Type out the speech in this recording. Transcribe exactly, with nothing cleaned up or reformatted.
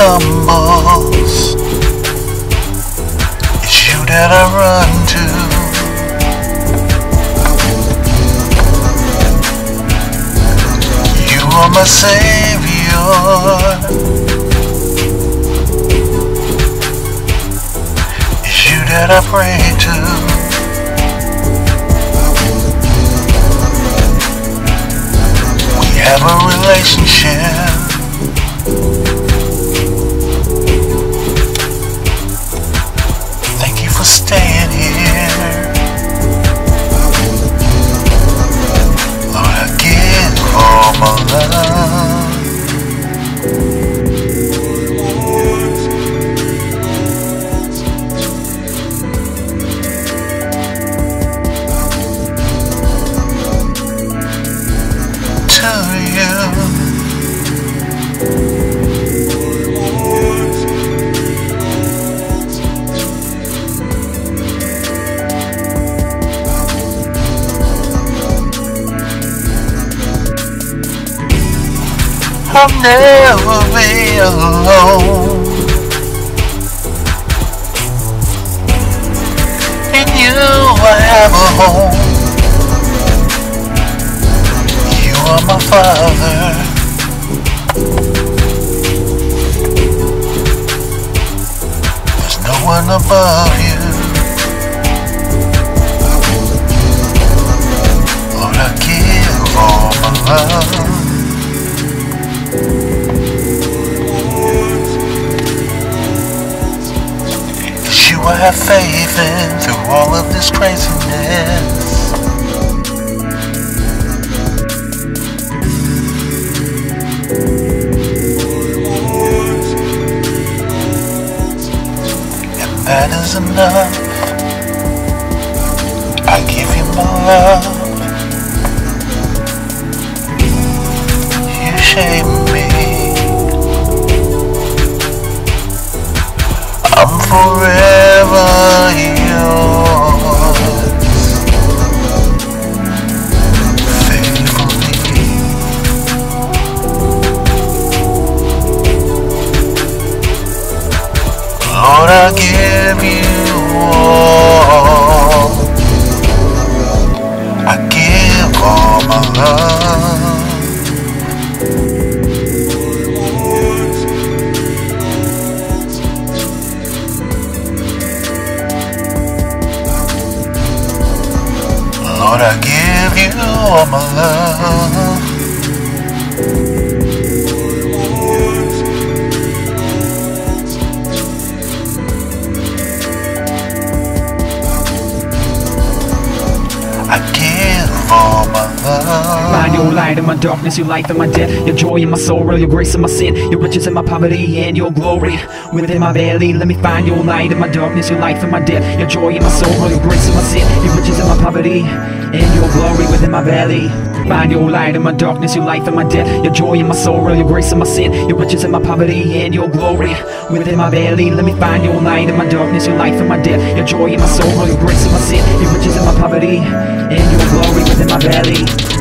stumbles. It's you that I run to. You are my savior. It's you that I pray to. Have a relationship. Thank you for staying here. Lord, I give all my love. I'll never be alone. In you I have a home. You are my father. There's no one above you. Lord, I give all my love. It's you I have faith in through all of this craziness. And that is enough. I give you my love. You shame I'm forever yours. Faithfully, Lord, I give you all. I give all my love. Lord, I give you all my love. I give all my love. Line, your light in my darkness, your life in my death, your joy in my sorrow, your grace in my sin, your riches in my poverty, and your glory within my valley. Let me find your light in my darkness, your life in my death, your joy in my sorrow, your grace in my sin, your riches in my poverty, and your glory within my valley. Find your light in my darkness, your life in my death, your joy in my sorrow, your grace in my sin, your riches in my poverty, and your glory within my valley. Let me find your light in my darkness, your life in my death, your joy in my sorrow, your grace in my sin, your riches in my poverty, and your glory within my valley.